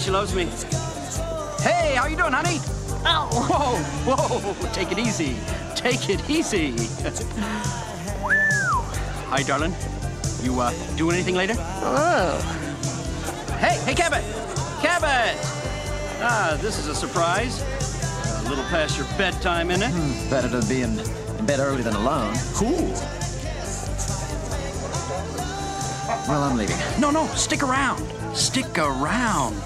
She loves me. Hey, how you doing, honey? Ow! Whoa, whoa! Take it easy. Take it easy. Hi, darling. You doing anything later? Oh. Hey, hey, Cabot! Cabot! Ah, this is a surprise. A little past your bedtime, isn't it? Better to be in bed early than alone. Cool. Well, I'm leaving. No, no, stick around. Stick around.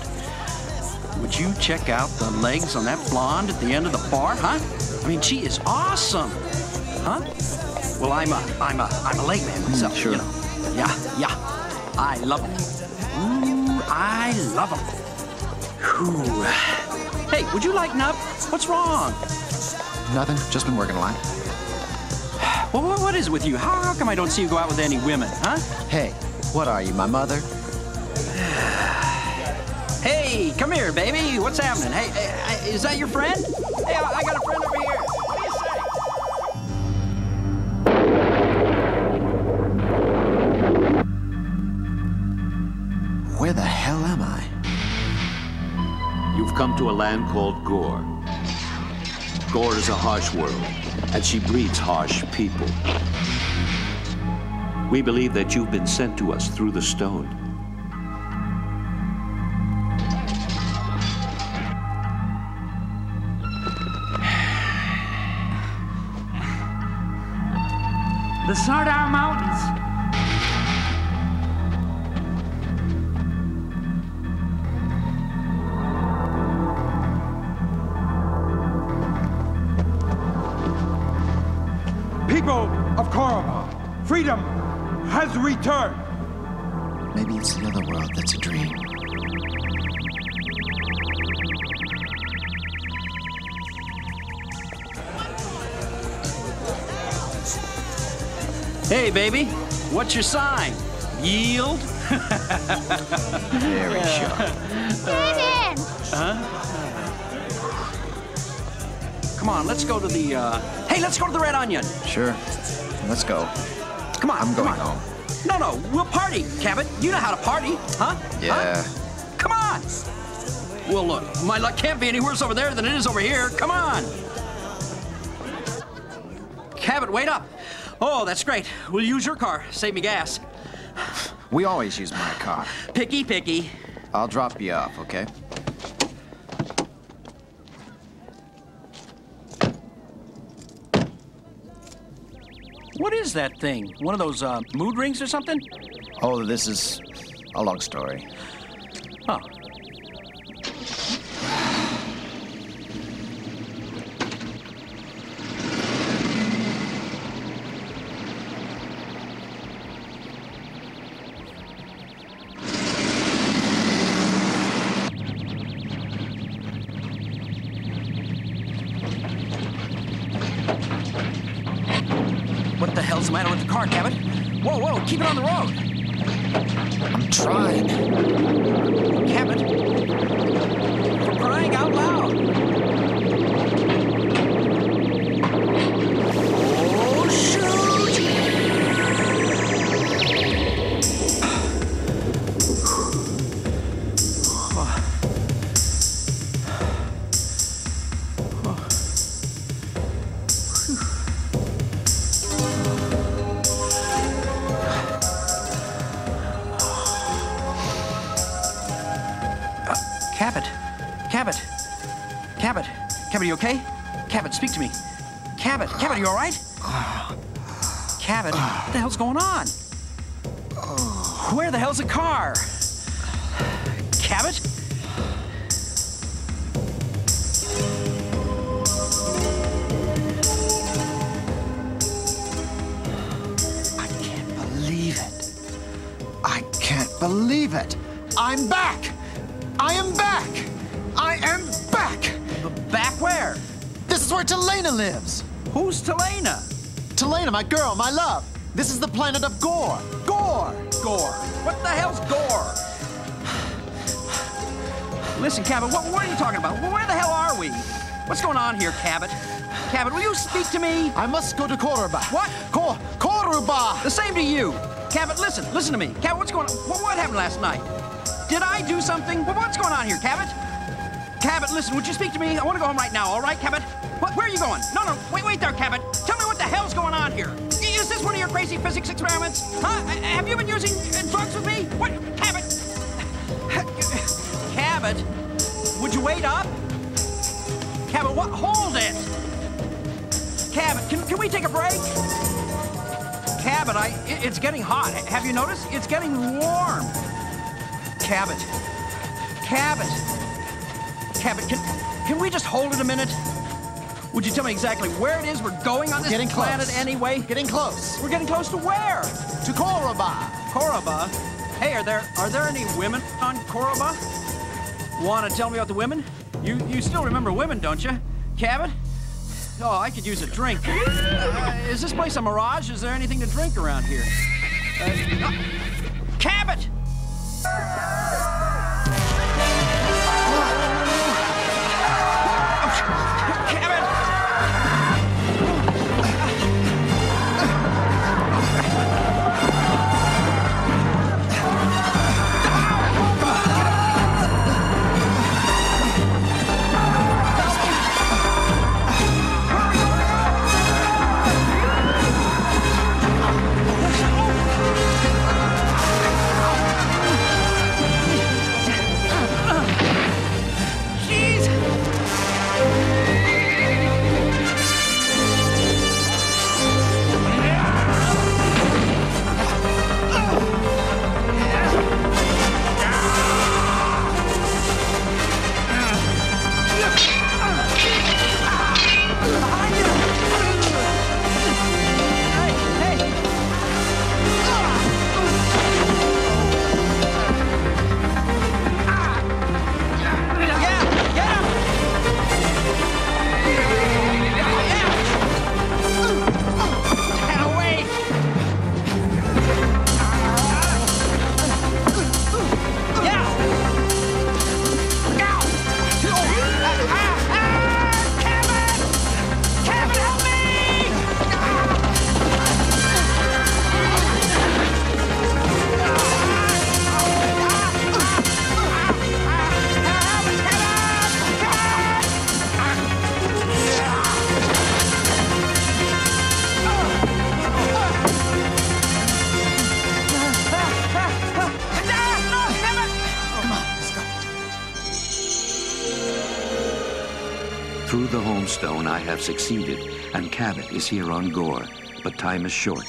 Would you check out the legs on that blonde at the end of the bar, huh? I mean, she is awesome, huh? Well, I'm a leg man myself, sure. You know. Yeah, yeah. I love them. Ooh, I love them. Whew. Hey, would you lighten up? What's wrong? Nothing. Just been working a lot. Well, what is it with you? How come I don't see you go out with any women, huh? Hey, what are you, my mother? Hey, come here, baby. What's happening? Hey, is that your friend? Hey, I got a friend over here. What do you say? Where the hell am I? You've come to a land called Gor. Gor is a harsh world, and she breeds harsh people. We believe that you've been sent to us through the stone. The Sardar Mountains. People of Koroba, freedom has returned. Maybe it's another world that's a dream. Hey, baby, what's your sign? Yield? Very sharp. Turn in! Huh? Come on, let's go to the, Hey, let's go to the Red Onion! Sure. Let's go. Come on, I'm going home. No, no, we'll party, Cabot. You know how to party, huh? Yeah. Huh? Come on! Well, look, my luck can't be any worse over there than it is over here. Come on! Cabot, wait up! Oh, that's great. We'll use your car. Save me gas. We always use my car. Picky, picky. I'll drop you off, okay? What is that thing? One of those mood rings or something? Oh, this is a long story. Oh. on the road. I'm trying. Cabot, for crying out loud. Oh, Cabot, you okay? Cabot, speak to me. Cabot, you all right? Cabot, what the hell's going on? Where the hell's the car? Cabot? I can't believe it. I'm back! I am back! Back where? This is where Talena lives. Who's Talena? Talena, my girl, my love. This is the planet of Gor. Gor. What the hell's Gor? Listen, Cabot, what are you talking about? Where the hell are we? What's going on here, Cabot? Cabot, will you speak to me? I must go to Koroba. What? Koroba. The same to you. Cabot, listen to me. Cabot, what's going on? What happened last night? Did I do something? What's going on here, Cabot? Cabot, listen, would you speak to me? I want to go home right now, all right, Cabot? Where are you going? No, wait there, Cabot. Tell me what the hell's going on here. Is this one of your crazy physics experiments? Huh? Have you been using drugs with me? What? Cabot! Cabot, would you wait up? Cabot, what? Hold it! Cabot, can we take a break? Cabot, it's getting hot. Have you noticed? It's getting warm. Cabot, can we just hold it a minute? Would you tell me exactly where it is we're going on this planet anyway? Getting close. We're getting close to where? To Koroba. Koroba? Hey, are there any women on Koroba? Want to tell me about the women? You still remember women, don't you, Cabot? Oh, I could use a drink. Is this place a mirage? Is there anything to drink around here? Cabot! Through the Homestone, I have succeeded, and Cabot is here on Gor, but time is short.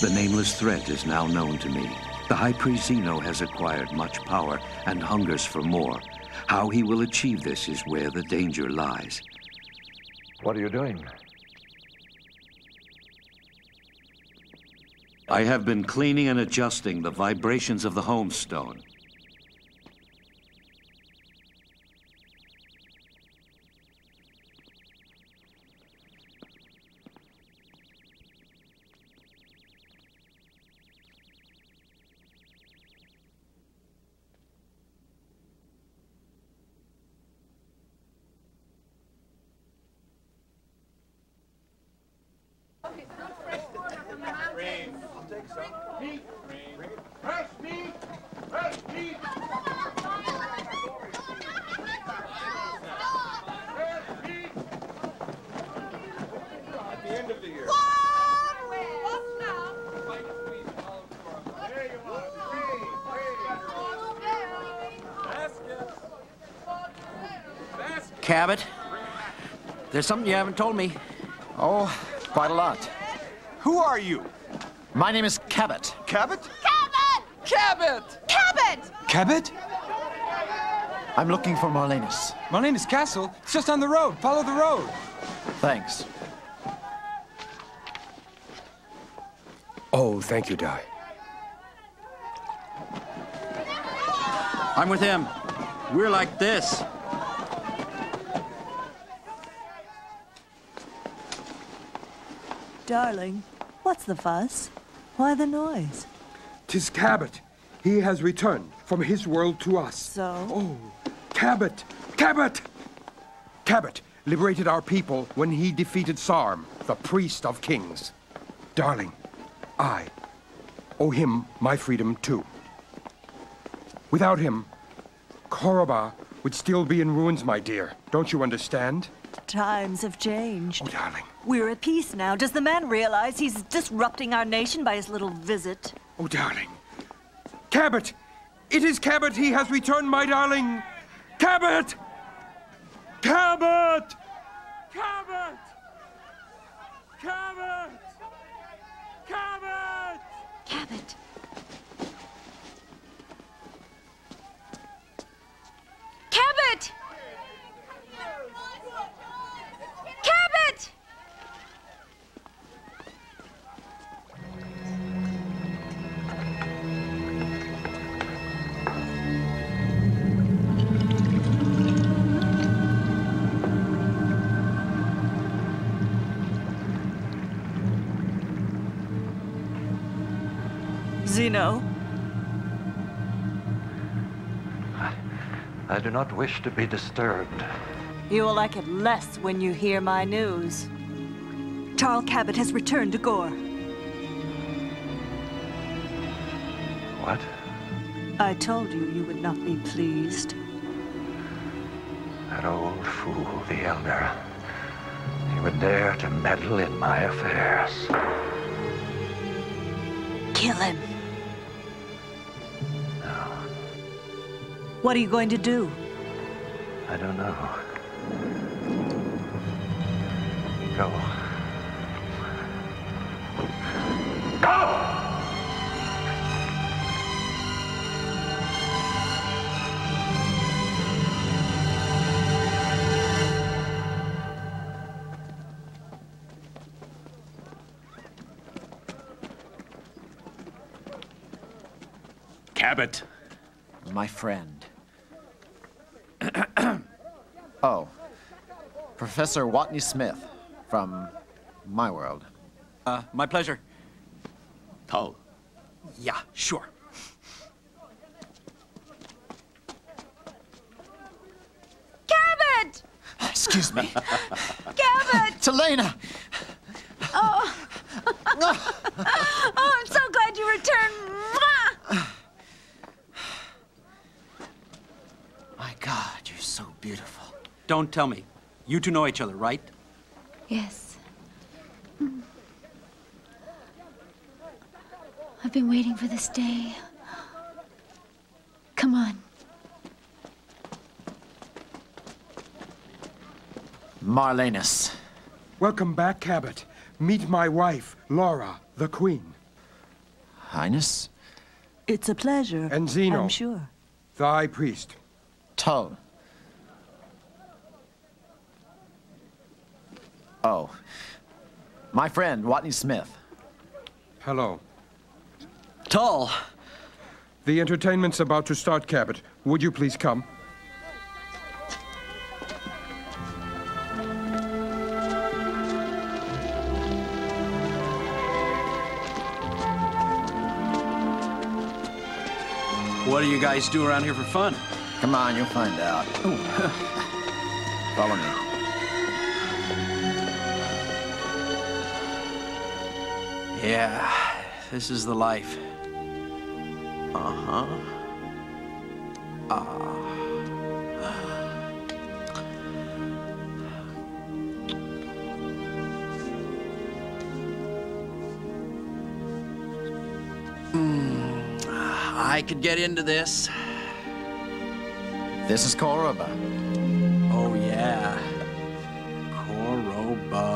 The nameless threat is now known to me. The High Priest Zeno has acquired much power and hungers for more. How he will achieve this is where the danger lies. What are you doing? I have been cleaning and adjusting the vibrations of the Homestone. Cabot, there's something you haven't told me. Oh, quite a lot. Who are you? My name is Cabot. Cabot? Cabot! Cabot! Cabot! Cabot? I'm looking for Marlenus. Marlenus Castle? It's just on the road. Follow the road. Thanks. Oh, thank you, Di. I'm with him. We're like this. Darling, what's the fuss? Why the noise? 'Tis Cabot. He has returned from his world to us. So? Oh, Cabot! Cabot! Cabot liberated our people when he defeated Sarm, the priest of kings. Darling, I owe him my freedom too. Without him, Koroba would still be in ruins, my dear. Don't you understand? Times have changed. Oh, darling. We're at peace now. Does the man realize he's disrupting our nation by his little visit? Oh, darling. Cabot! It is Cabot! He has returned, my darling! Cabot! Cabot! Cabot! Cabot! Cabot! Cabot! Cabot! Cabot! Zeno. I do not wish to be disturbed. You will like it less when you hear my news. Tarl Cabot has returned to Gor. What? I told you you would not be pleased. That old fool, the Elder. He would dare to meddle in my affairs. Kill him. No. What are you going to do? I don't know. Go. Go! Cabot. My friend. Oh. Professor Watney Smith. From my world. My pleasure. Tull. Yeah, sure. Cabot! Excuse me. Cabot! Talena! Oh. Oh, I'm so glad you returned. My God, you're so beautiful. Don't tell me. You two know each other, right? Yes. I've been waiting for this day. Come on. Marlenus. Welcome back, Cabot. Meet my wife, Laura, the Queen. Highness? It's a pleasure. And Zeno, I'm sure. The High Priest. Tull. Oh, my friend, Watney Smith. Hello. Tull. The entertainment's about to start, Cabot. Would you please come? What do you guys do around here for fun? Come on, you'll find out. Follow me. Yeah, This is the life. Uh-huh. I could get into this. This is Koroba. Oh, yeah. Koroba.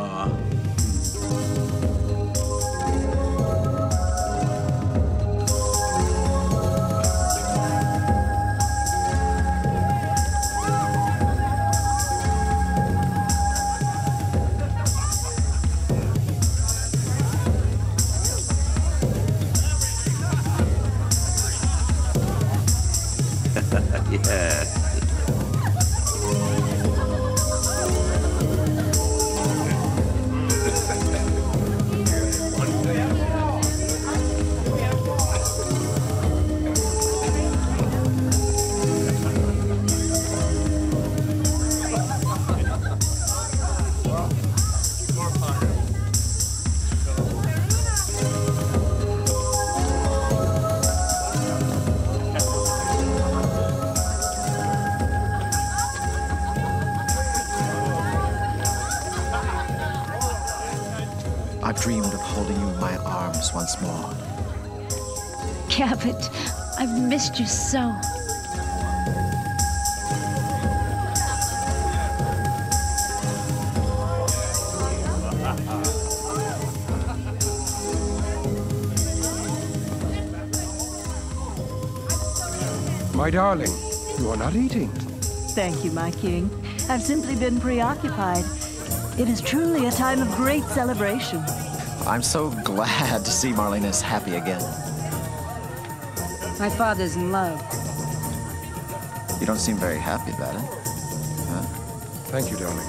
Once more. Cabot, I've missed you so. My darling, you are not eating. Thank you, my king. I've simply been preoccupied. It is truly a time of great celebration. I'm so glad to see Marlenus happy again. My father's in love. You don't seem very happy about it. Huh? Thank you, darling.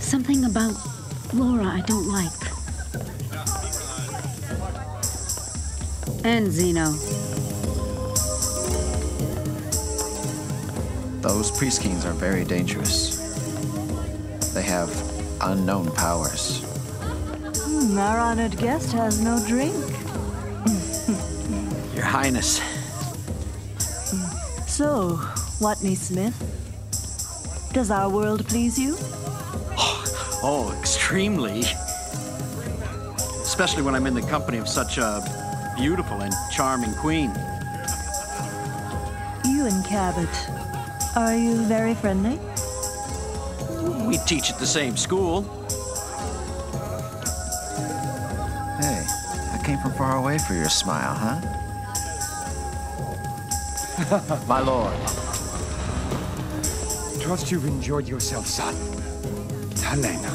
Something about Laura I don't like. And Zeno. Those priest kings are very dangerous. They have unknown powers. Our honored guest has no drink. Your Highness. So, Watney Smith, does our world please you? Oh, extremely. Especially when I'm in the company of such a beautiful and charming queen. You and Cabot, are you very friendly? We teach at the same school. Hey, I came from far away for your smile, huh? My lord. Trust you've enjoyed yourself, son. Talena.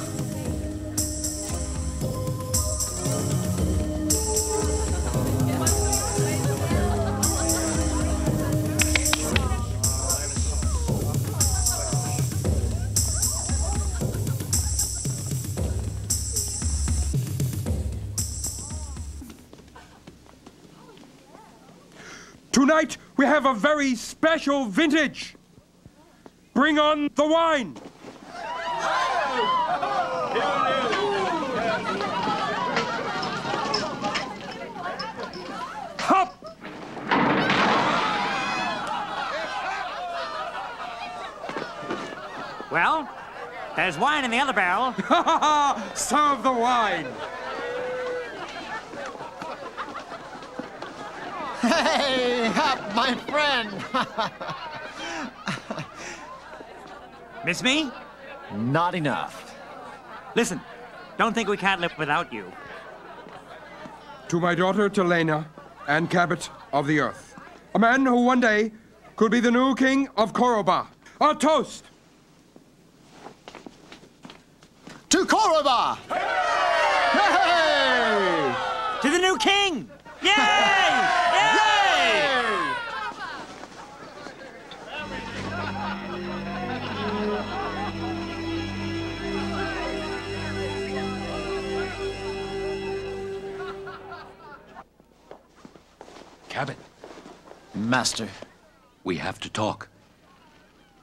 Tonight, we have a very special vintage. Bring on the wine. Well, there's wine in the other barrel. Some of the wine. Hey, hop, my friend. Miss me? Not enough. Listen, don't think we can't live without you. To my daughter, Talena, and Cabot of the Earth, a man who one day could be the new king of Koroba. A toast! To Koroba! Hey! Hey! To the new king! Yay! Cabot. Master. We have to talk.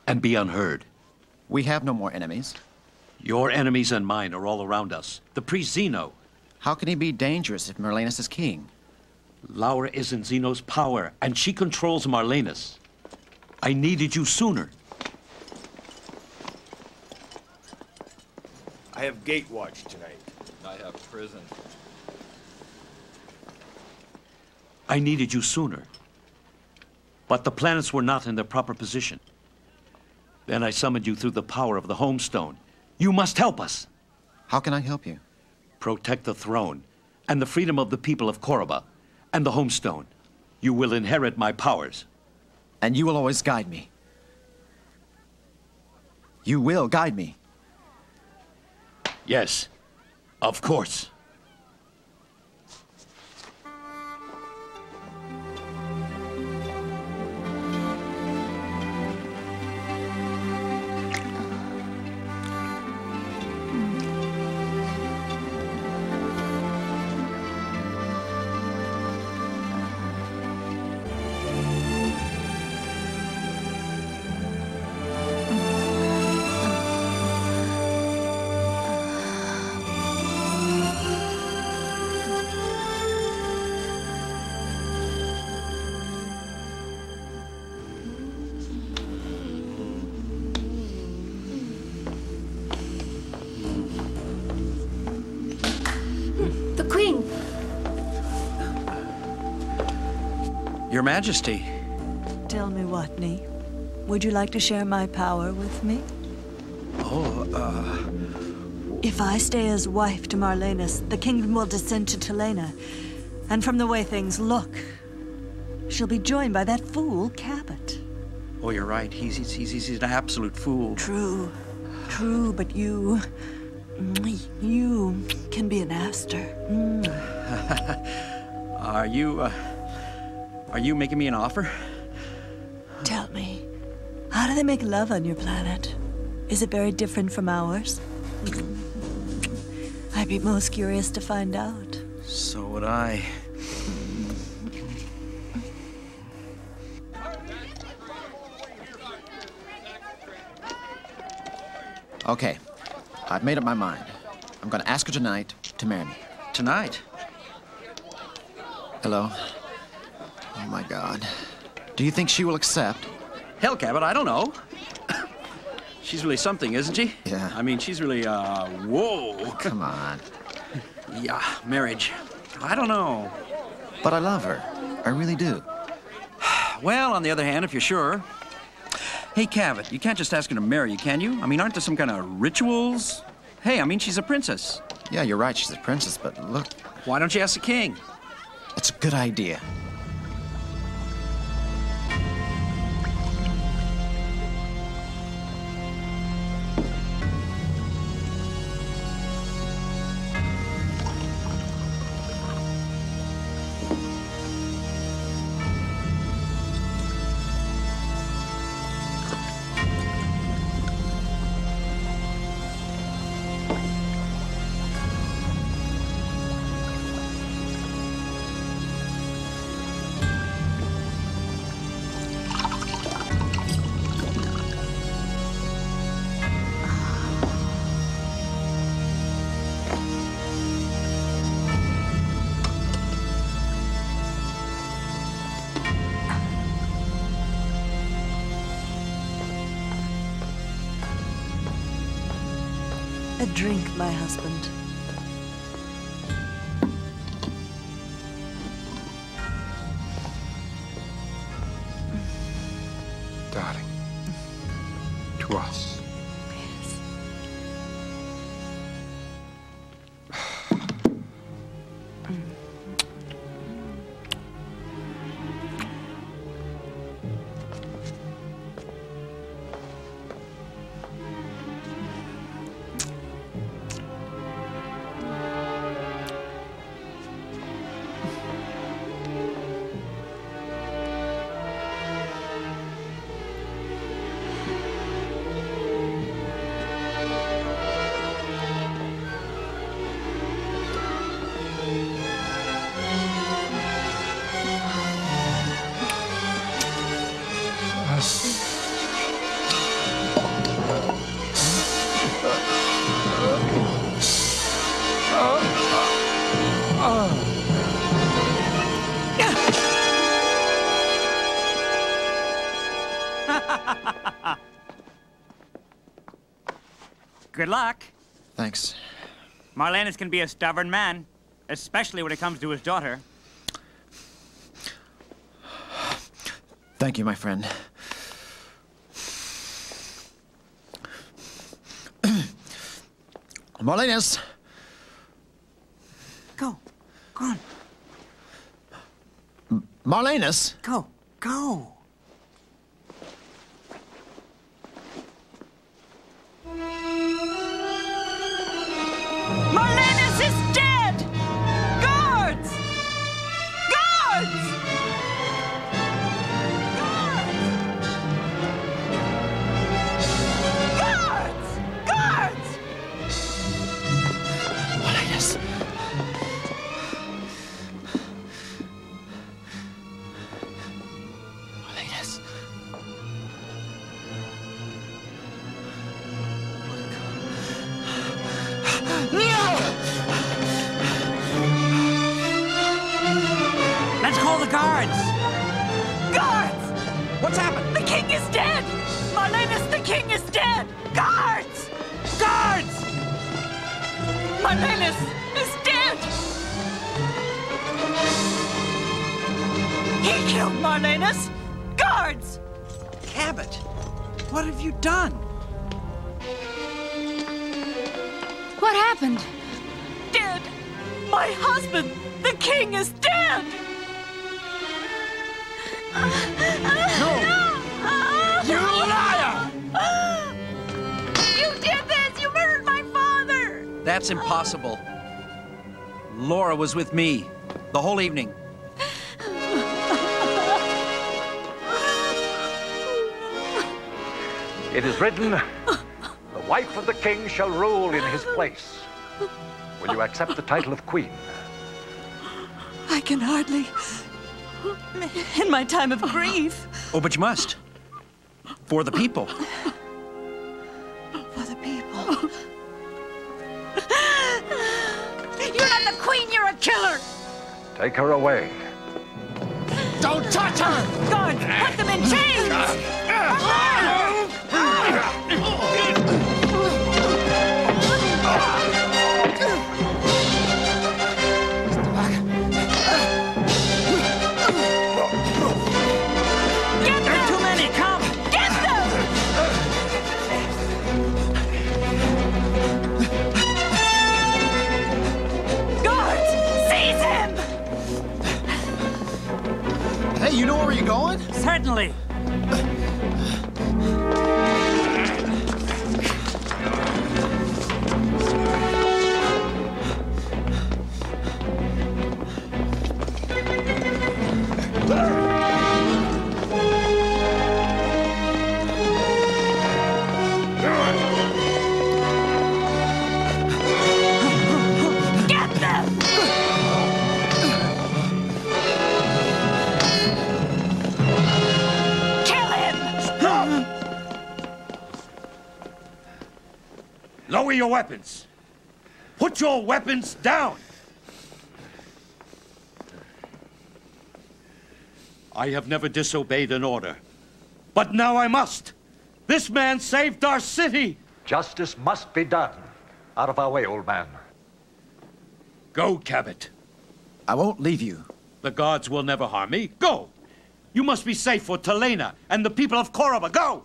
And be unheard. We have no more enemies. Your enemies and mine are all around us. The priest Zeno. How can he be dangerous if Marlenus is king? Laura is in Zeno's power, and she controls Marlenus. I needed you sooner. I have gate watch tonight. I have prison. I needed you sooner. But the planets were not in their proper position. Then I summoned you through the power of the Homestone. You must help us. How can I help you? Protect the throne and the freedom of the people of Koroba and the Homestone. You will inherit my powers. And you will always guide me. You will guide me. Yes, of course. Your Majesty. Tell me, Watney, would you like to share my power with me? Oh, If I stay as wife to Marlenus, the kingdom will descend to Talena. And from the way things look, she'll be joined by that fool, Cabot. Oh, you're right. He's an absolute fool. True. True, but you... you can be an aster. Are you making me an offer? Tell me, how do they make love on your planet? Is it very different from ours? I'd be most curious to find out. So would I. Okay, I've made up my mind. I'm gonna ask her tonight to marry me. Tonight? Hello? Oh, my God. Do you think she will accept? Hell, Cabot, I don't know. She's really something, isn't she? Yeah. I mean, she's really, whoa. Come on. Yeah, marriage. I don't know. But I love her. I really do. Well, on the other hand, if you're sure. Hey, Cabot, you can't just ask her to marry you, can you? I mean, aren't there some kind of rituals? Hey, I mean, she's a princess. Yeah, you're right, she's a princess, but look. Why don't you ask the king? That's a good idea. Drink, my husband. Darling, to us. Yes. Good luck. Thanks. Marlenus can be a stubborn man, especially when it comes to his daughter. Thank you, my friend. Marlenus! Go. Go on. Marlenus! Go. Go! Marlenus is dead! Guards! Guards! Guards! Guards! Guards! Marlenus. Marlenus. Guards! Guards! What's happened? The king is dead! Marlenus, the king is dead! Guards! Guards! Marlenus is dead! He killed Marlenus! Guards! Cabot, what have you done? What happened? Dead! My husband, the king, is dead! No! You liar! You did this! You murdered my father! That's impossible. Laura was with me the whole evening. It is written, the wife of the king shall rule in his place. Will you accept the title of queen? I can hardly... in my time of grief. Oh, but you must. For the people. For the people. You're not the queen, you're a killer! Take her away. Don't touch her! God, put them in chains! You know where you're going? Certainly. Lower your weapons. Put your weapons down. I have never disobeyed an order, but now I must. This man saved our city. Justice must be done. Out of our way, old man. Go, Cabot. I won't leave you. The guards will never harm me. Go. You must be safe for Talena and the people of Koroba. Go.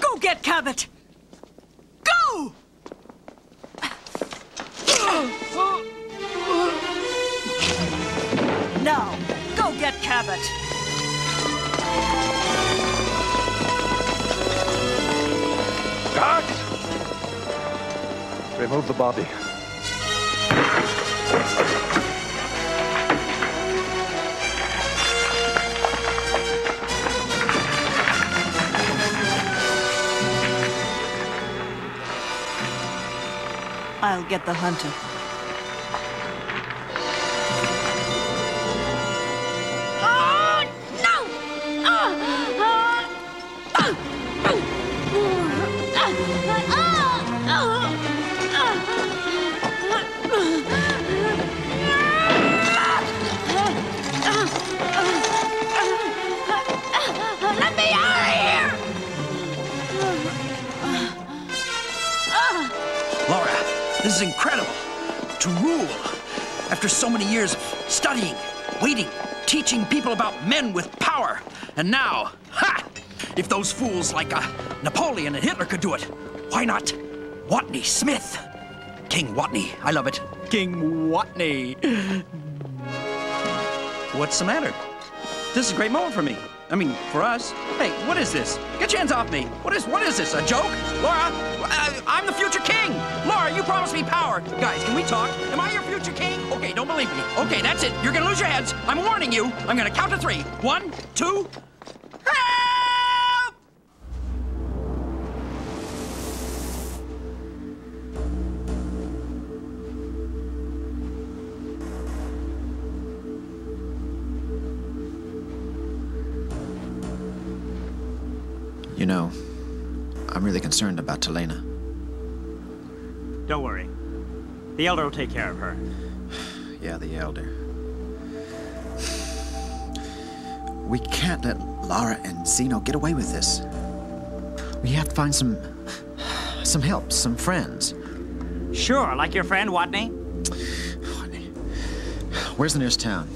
Go get Cabot. Go! Now, go get Cabot. Guards! Remove the body. I'll get the hunter. Oh, no! This is incredible. To rule after so many years of studying, waiting, teaching people about men with power. And now, ha! If those fools like Napoleon and Hitler could do it, why not Watney Smith? King Watney, I love it. King Watney. What's the matter? This is a great moment for me. I mean, for us. Hey, what is this? Get your hands off me. What is this, a joke? Laura, I'm the future king. Laura, you promised me power. Guys, can we talk? Am I your future king? Okay, don't believe me. Okay, that's it. You're gonna lose your heads. I'm warning you. I'm gonna count to three. 1, 2... You know, I'm really concerned about Talena. Don't worry. The Elder will take care of her. Yeah, the Elder. We can't let Lara and Zeno get away with this. We have to find some help, some friends. Sure, like your friend, Watney. Where's the nearest town?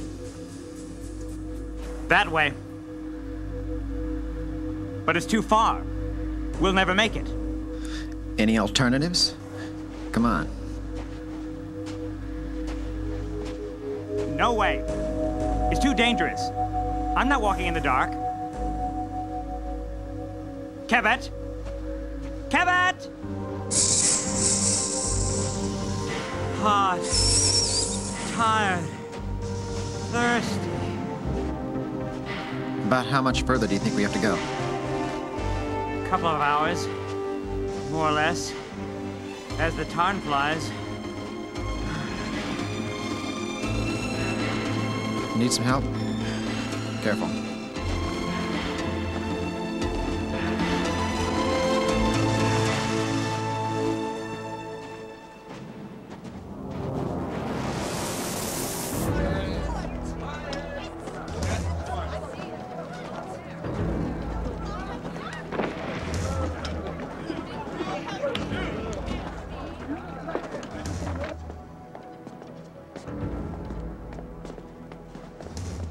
That way. But it's too far. We'll never make it. Any alternatives? Come on. No way. It's too dangerous. I'm not walking in the dark. Cabot! Cabot! Hot. Tired. Thirsty. About how much further do you think we have to go? Couple of hours, more or less, as the Tarn flies. Need some help? Careful.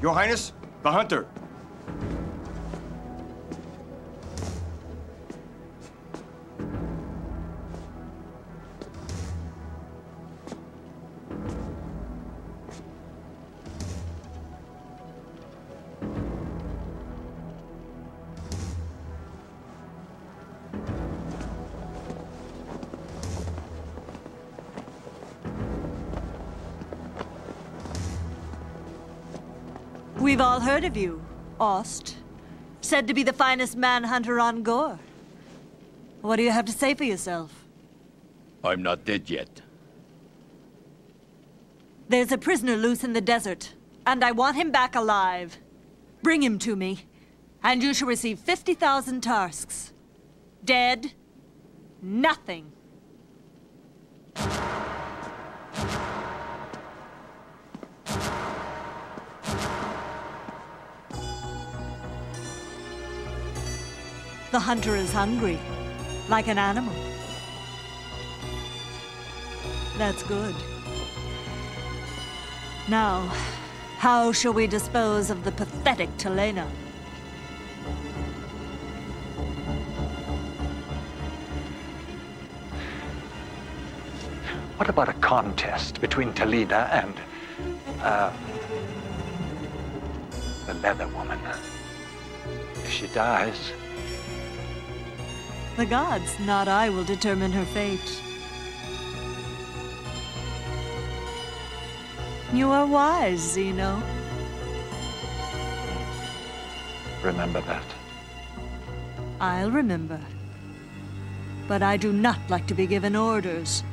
Your Highness, the hunter. We've all heard of you, Ost, said to be the finest manhunter on Gor. What do you have to say for yourself? I'm not dead yet. There's a prisoner loose in the desert, and I want him back alive. Bring him to me, and you shall receive 50,000 Tarsks. Dead, nothing. The hunter is hungry, like an animal. That's good. Now, how shall we dispose of the pathetic Talena? What about a contest between Talena and the leather woman? If she dies, the gods, not I, will determine her fate. You are wise, Zeno. Remember that. I'll remember. But I do not like to be given orders.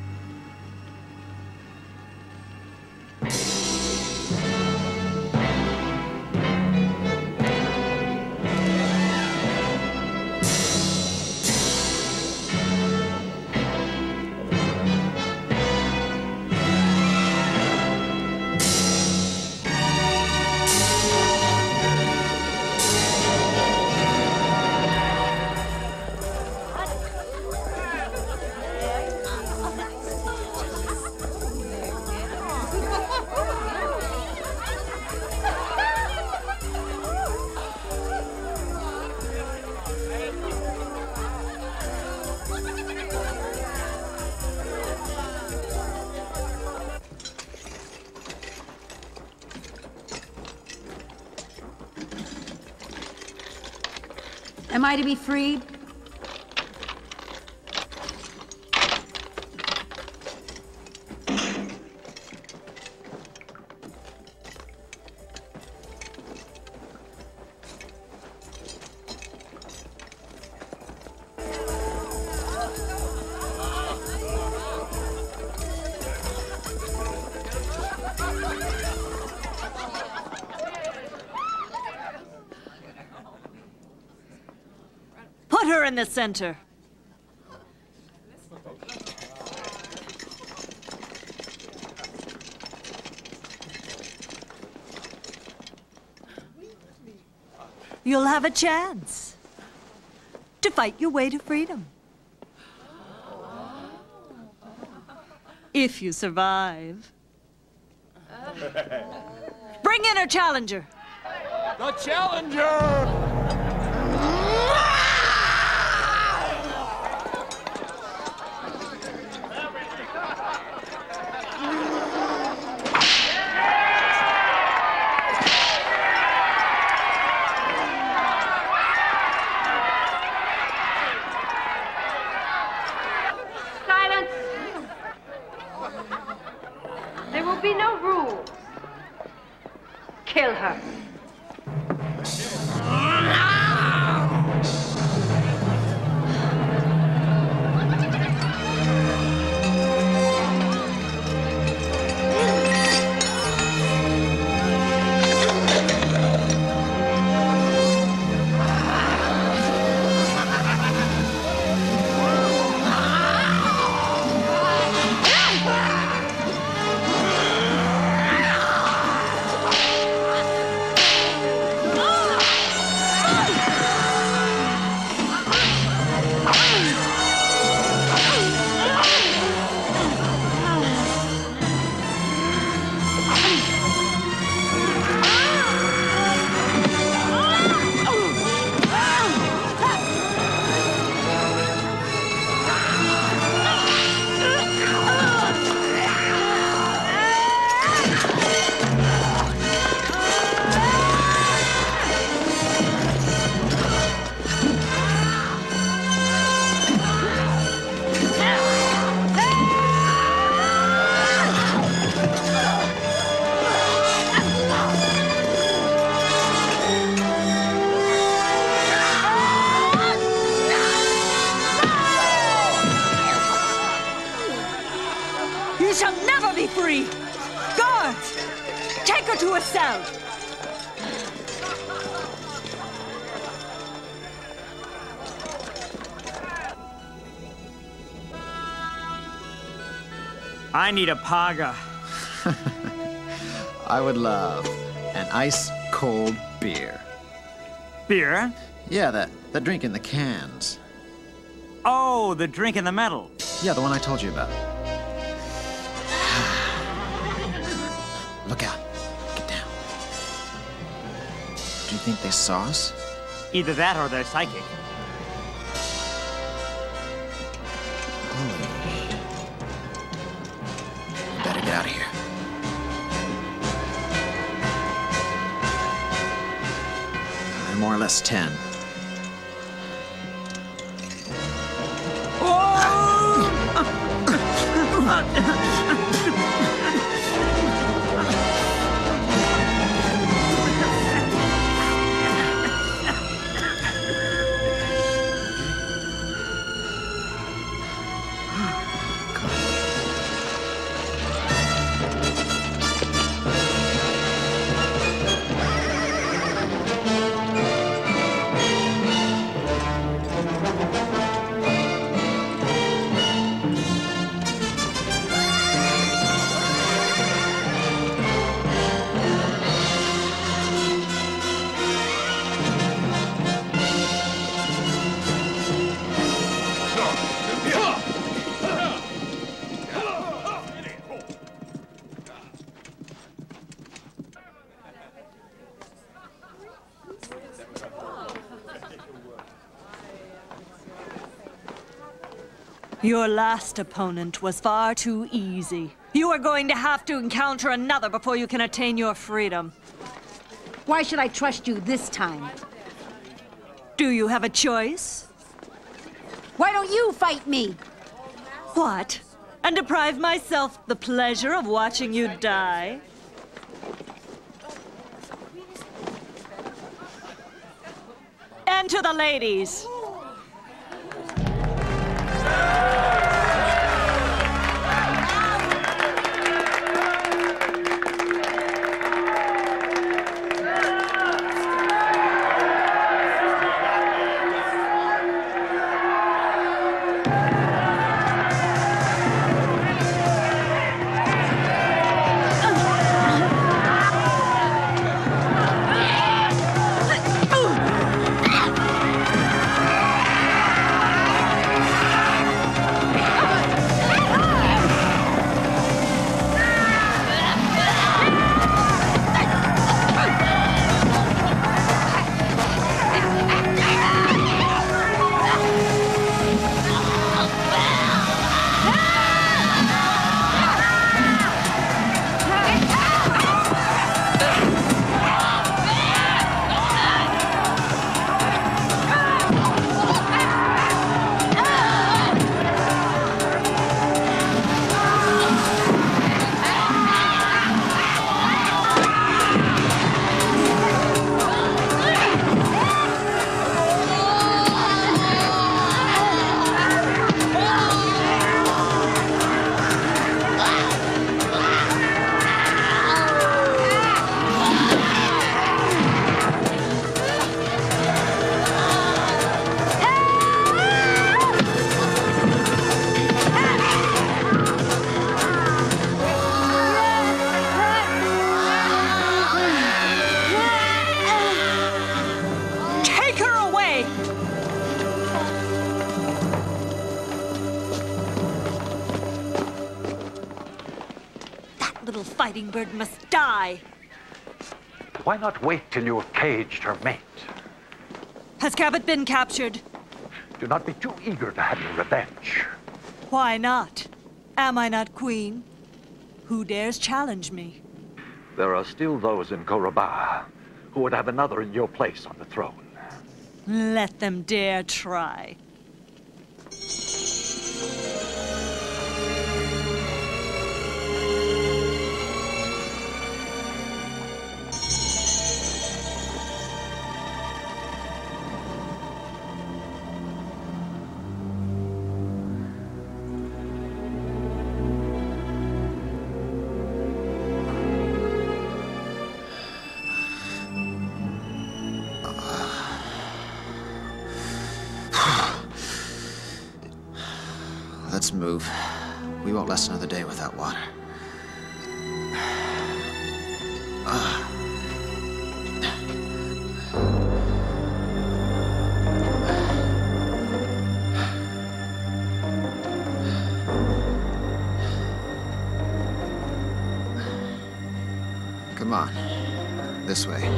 Am I to be freed? In the center. You'll have a chance to fight your way to freedom. If you survive. Bring in a challenger. The challenger! I need a paga. I would love an ice-cold beer. Beer? Yeah, that drink in the cans. Oh, the drink in the metal. Yeah, the one I told you about. Look out. Get down. Do you think they saw us? Either that or they're psychic. More or less 10. Your last opponent was far too easy. You are going to have to encounter another before you can attain your freedom. Why should I trust you this time? Do you have a choice? Why don't you fight me? What? And deprive myself the pleasure of watching you die? And to the ladies. Fighting bird must die. Why not wait till you have caged her mate? Has Cabot been captured? Do not be too eager to have your revenge. Why not? Am I not queen? Who dares challenge me? There are still those in Koroba who would have another in your place on the throne. Let them dare try. Move. We won't last another day without water. Come on. This way.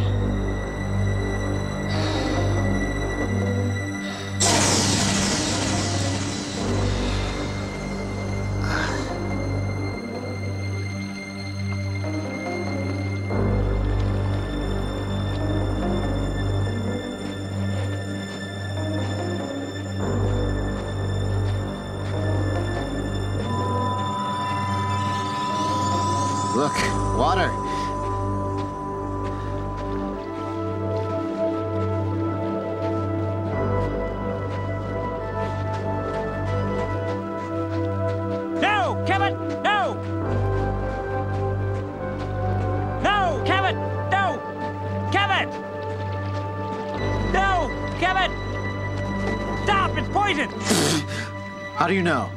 How do you know?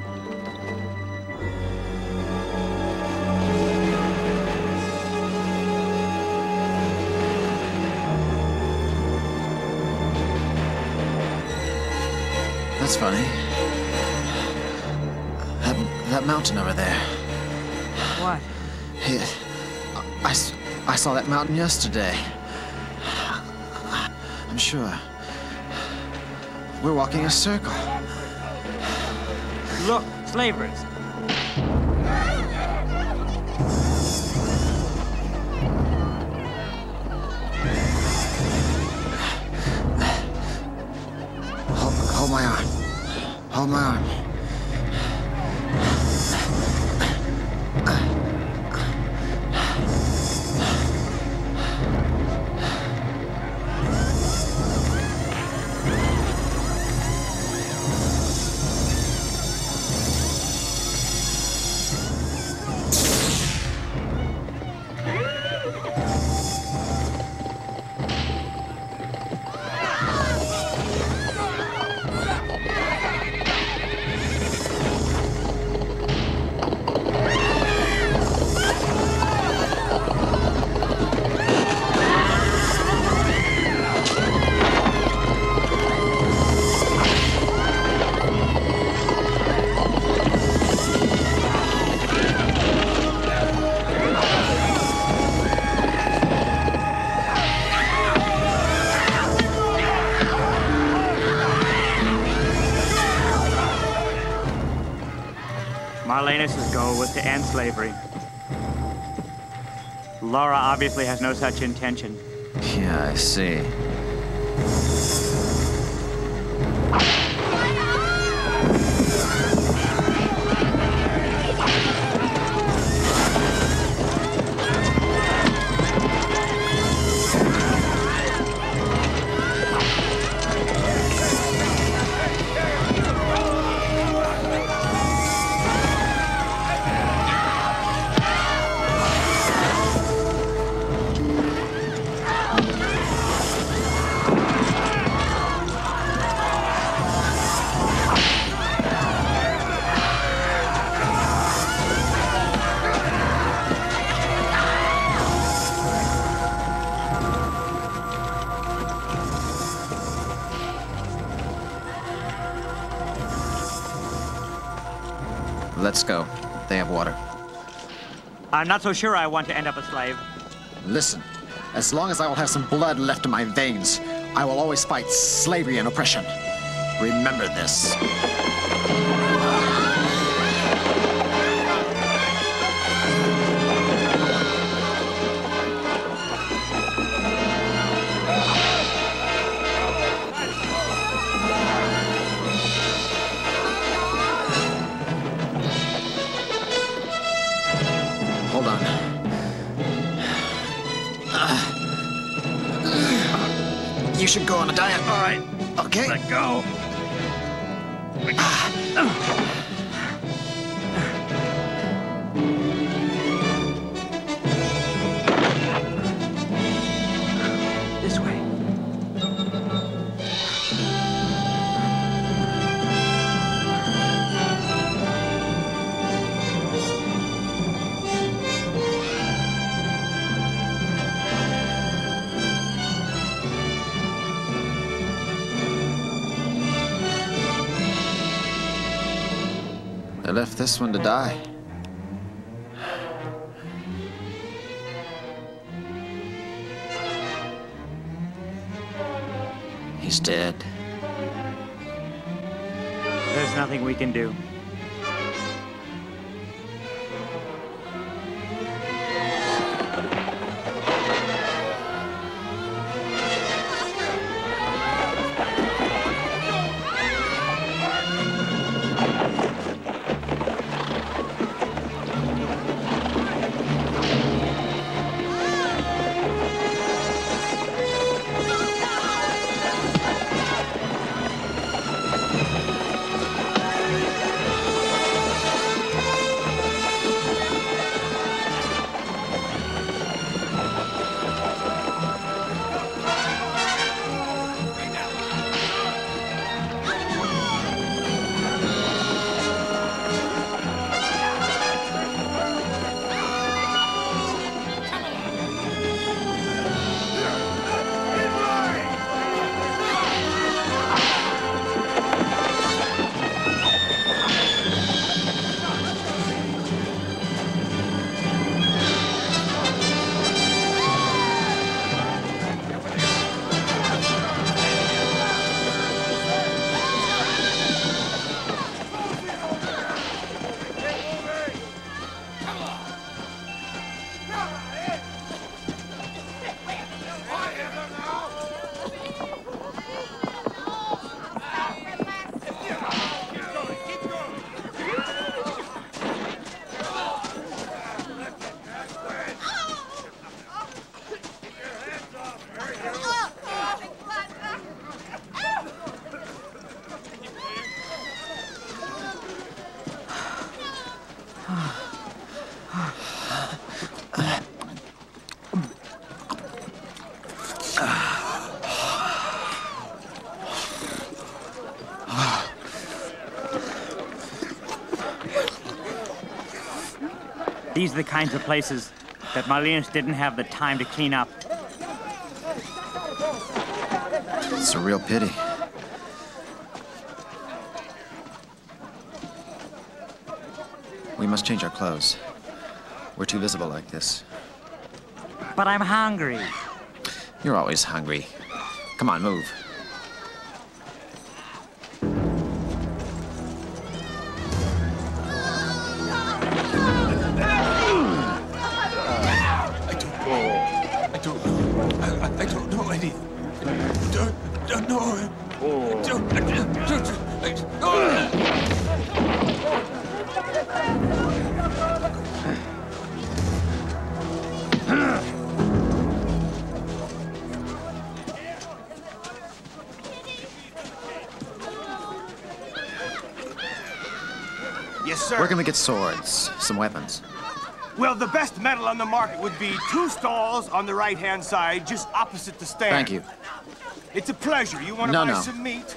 That's funny. That mountain over there. What? I saw that mountain yesterday. I'm sure. We're walking a circle. Look, slavers. my arm. Hold my arm. Marlenus' goal was to end slavery. Laura obviously has no such intention. Yeah, I see. Let's go. They have water. I'm not so sure I want to end up a slave. Listen, as long as I will have some blood left in my veins, I will always fight slavery and oppression. Remember this. You should go on a diet. All right. Okay. Let go. This way. I left this one to die. He's dead. There's nothing we can do. These are the kinds of places that Marlenus didn't have the time to clean up. It's a real pity. We must change our clothes. We're too visible like this. But I'm hungry. You're always hungry. Come on, move. Where can we get swords, some weapons? Well, the best metal on the market would be 2 stalls on the right-hand side, just opposite the stand. Thank you. It's a pleasure. You want to buy some meat?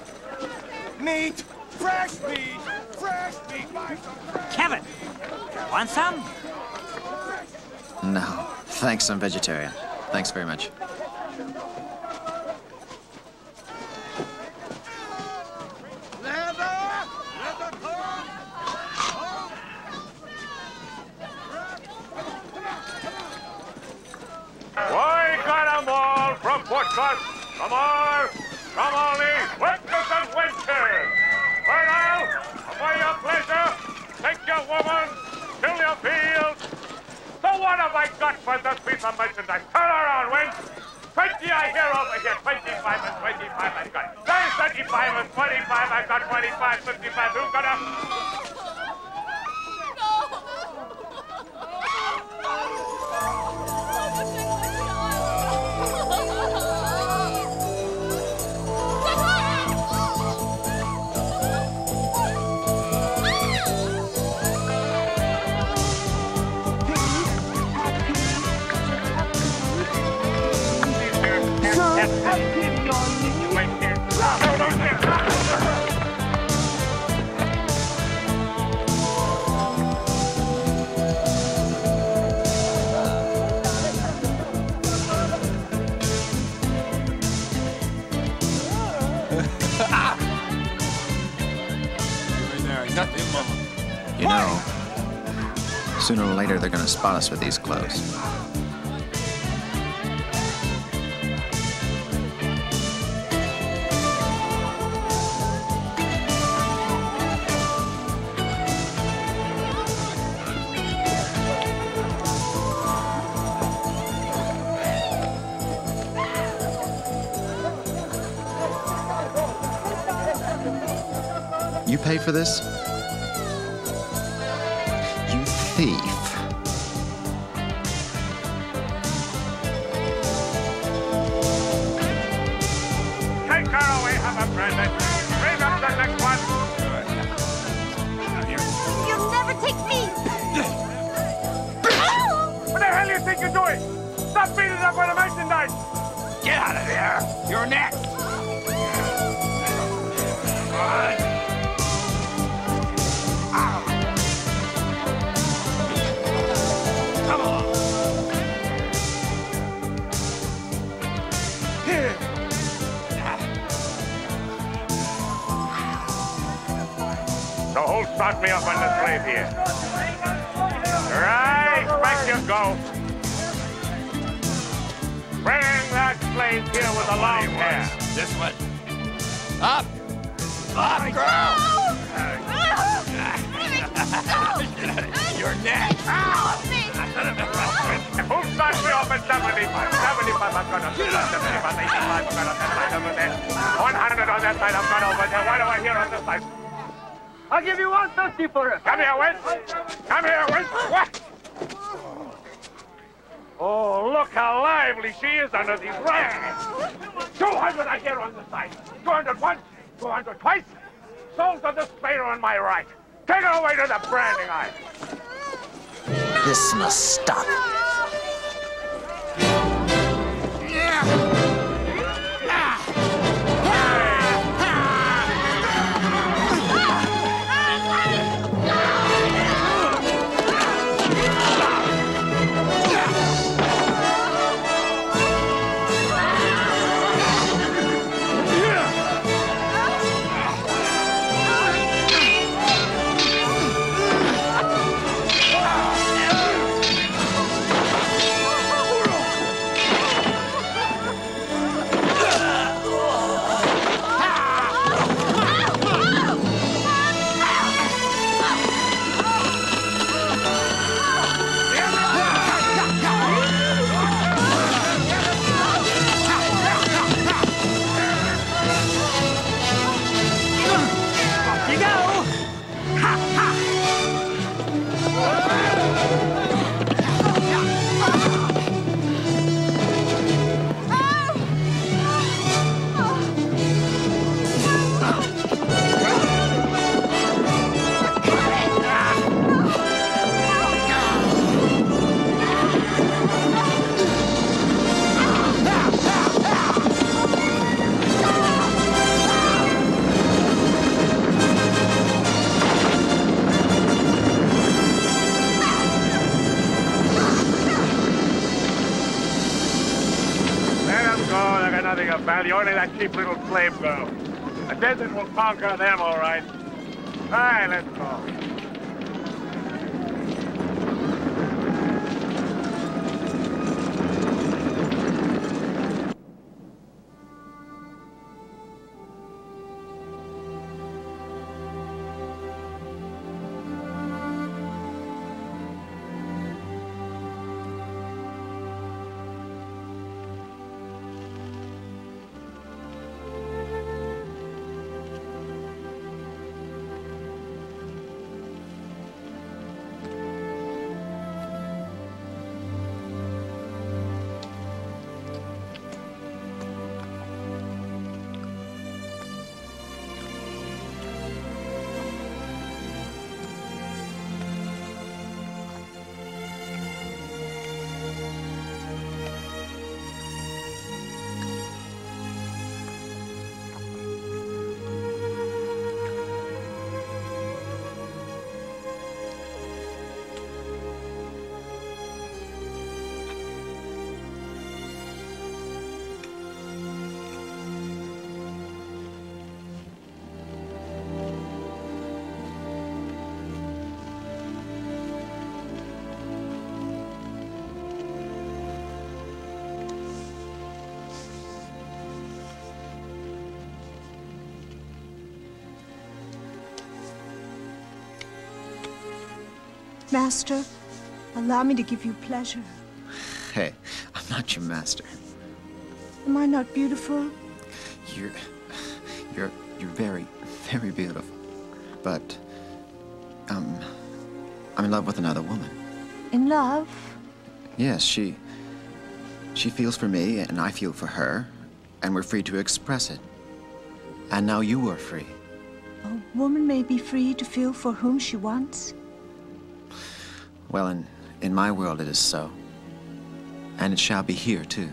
Meat! Fresh meat! Fresh meat! Buy some fresh. Kevin! Want some? No. Thanks, I'm vegetarian. Thanks very much. Sooner or later, they're going to spot us with these clothes. You pay for this? Well, you only let that cheap little slave go. The desert will conquer them, all right. All right, let's go. Master, allow me to give you pleasure. Hey, I'm not your master. Am I not beautiful? You're very, very beautiful. But, I'm in love with another woman. In love? Yes, she feels for me, and I feel for her, and we're free to express it. And now you are free. A woman may be free to feel for whom she wants. Well, in my world, it is so. And it shall be here, too.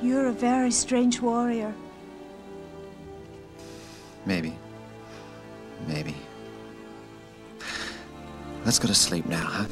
You're a very strange warrior. Maybe. Maybe. Let's go to sleep now, huh?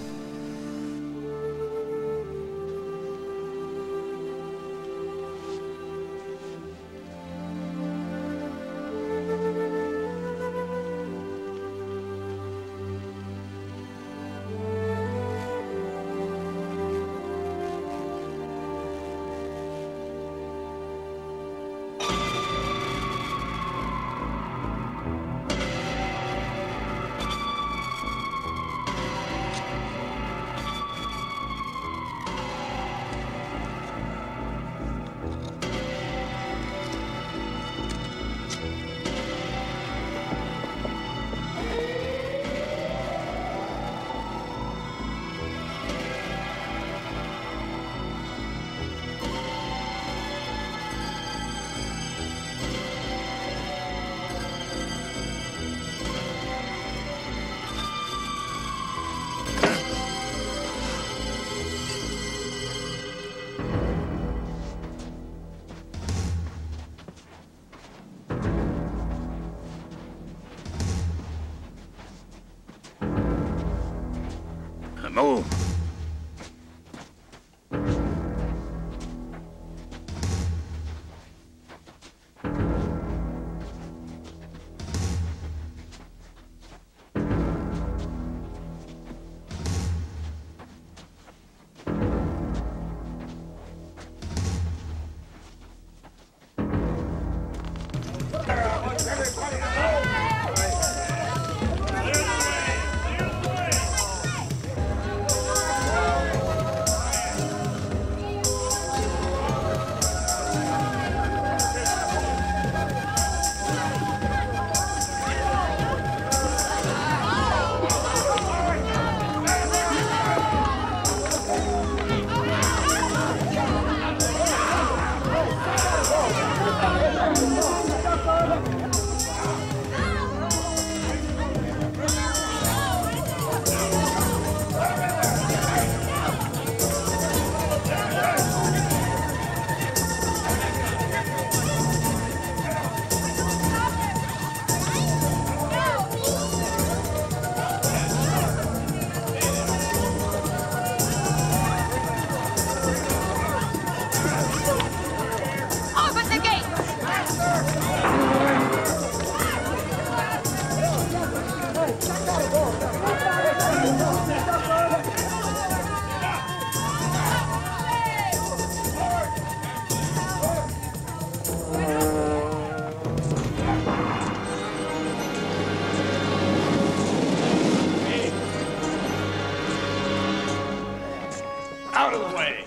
other way.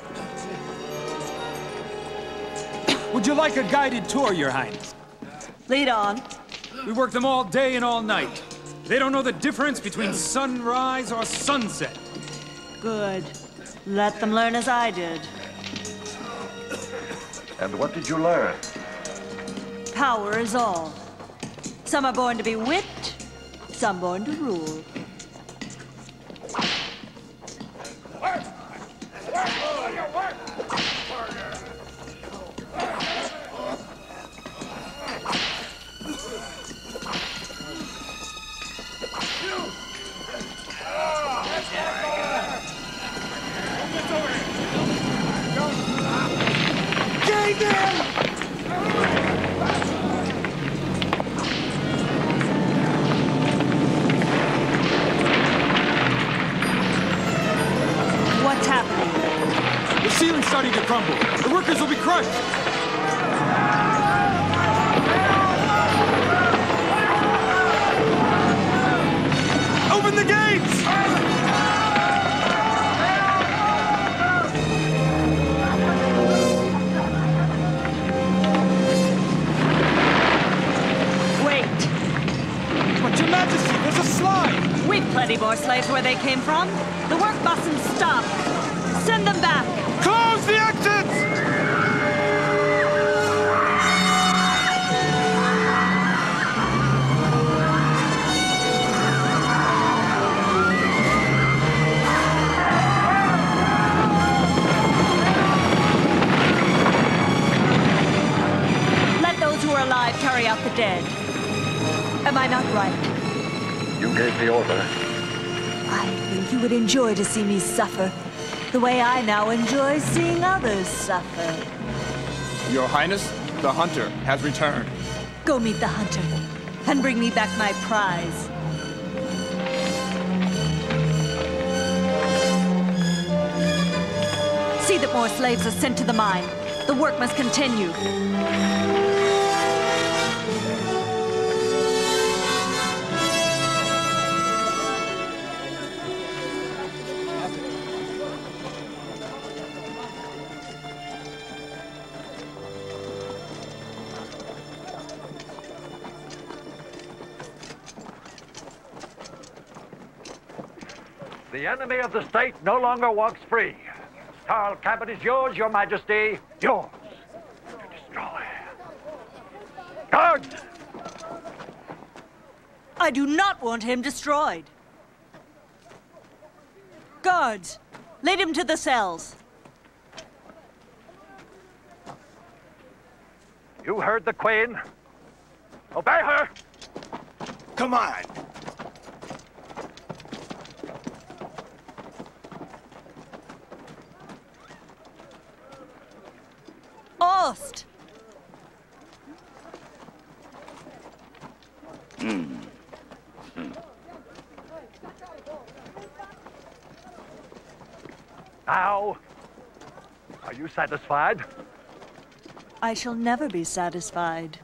Would you like a guided tour, Your Highness? Lead on. We work them all day and all night. They don't know the difference between sunrise or sunset. Good. Let them learn as I did. And what did you learn? Power is all. Some are born to be whipped, some born to rule. Joy to see me suffer, the way I now enjoy seeing others suffer. Your Highness, the hunter has returned. Go meet the hunter, and bring me back my prize. See that more slaves are sent to the mine. The work must continue. The enemy of the state no longer walks free. Tarl Cabot is yours, Your Majesty, yours to destroy. Guard! I do not want him destroyed. Guards, lead him to the cells. You heard the Queen. Obey her! Come on! Ost! Now, are you satisfied? I shall never be satisfied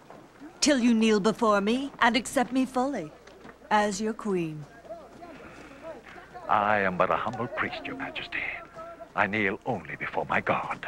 till you kneel before me and accept me fully as your queen. I am but a humble priest, Your Majesty. I kneel only before my God.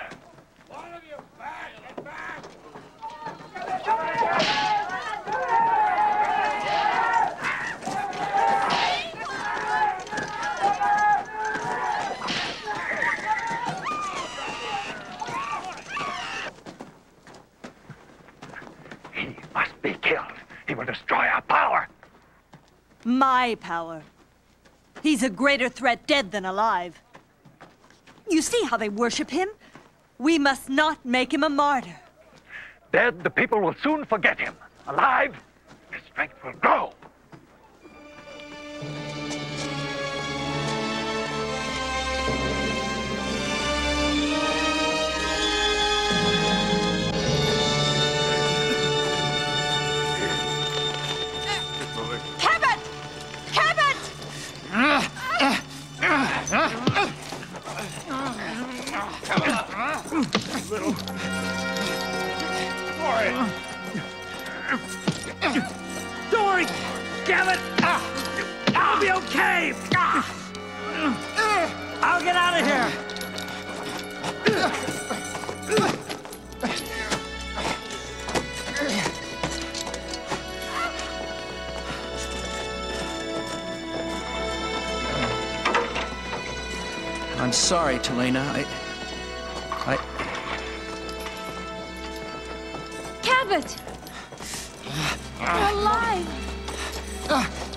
My power. He's a greater threat dead than alive. You see how they worship him? We must not make him a martyr. Dead, the people will soon forget him. Alive, his strength will grow. I'll get out of here! I'm sorry, Talena. I... Cabot! You're alive!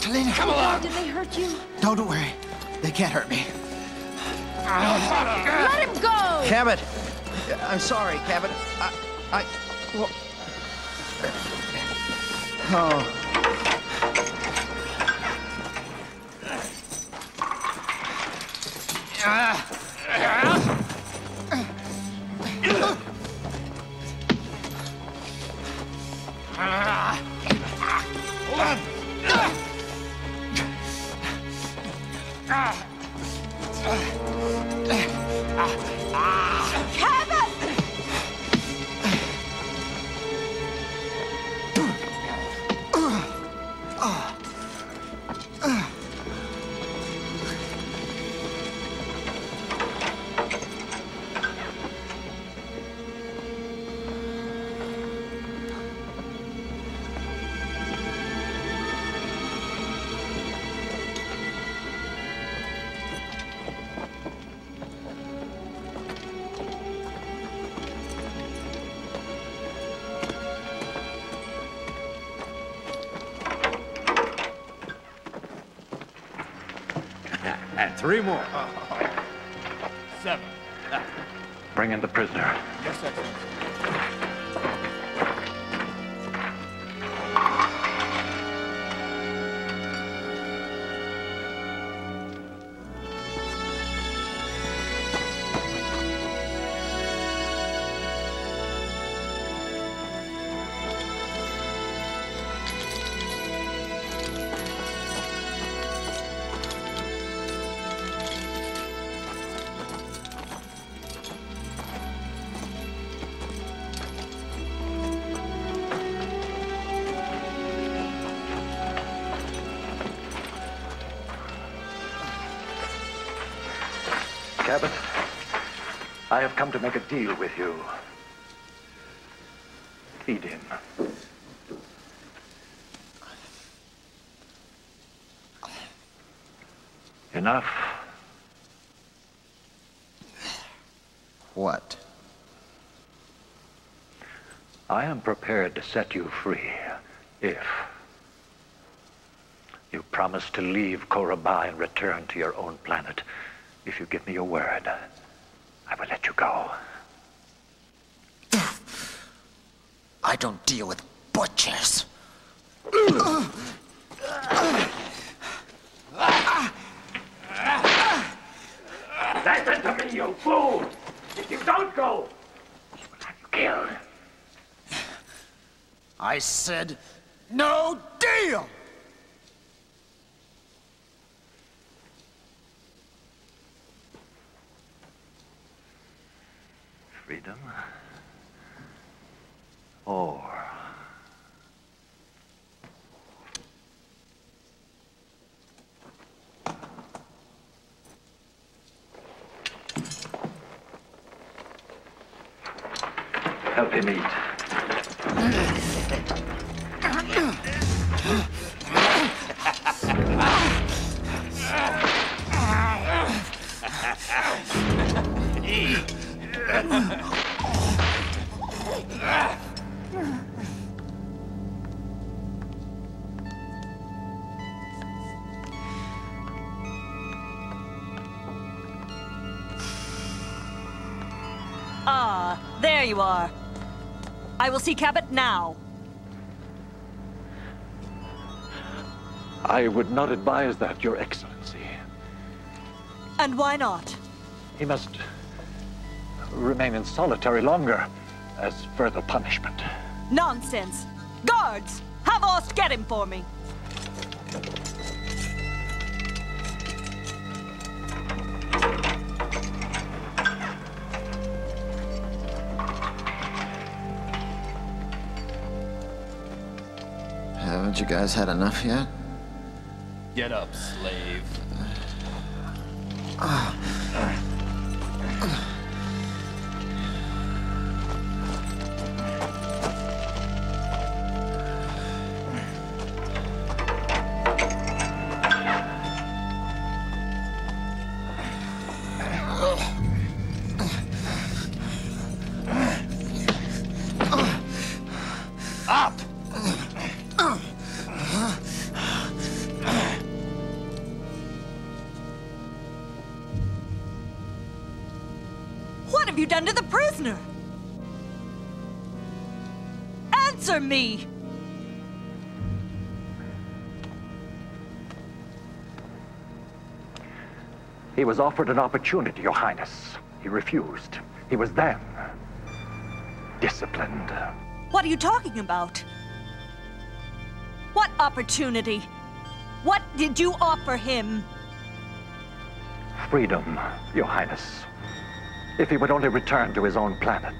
Talena, come along! Did they hurt you? Don't worry. They can't hurt me. Let him go! Cabot! I'm sorry, Cabot. Well... Oh... Three more. 7. Bring in the prisoner. Yes, Cabot, I have come to make a deal with you. Feed him. Enough. What? I am prepared to set you free if you promise to leave Koroba and return to your own planet. If you give me your word, I will let you go. I don't deal with butchers. Listen to me, you fool! If you don't go, you will have you killed. I said, no deal! Freedom or help him eat. Ah, there you are. I will see Cabot now. I would not advise that, Your Excellency. And why not? He must... remain in solitary longer, as further punishment. Nonsense! Guards! Have Ost get him for me! Haven't you guys had enough yet? Get up, slave. have you done to the prisoner? Answer me! He was offered an opportunity, Your Highness. He refused. He was then disciplined. What are you talking about? What opportunity? What did you offer him? Freedom, Your Highness. If he would only return to his own planet.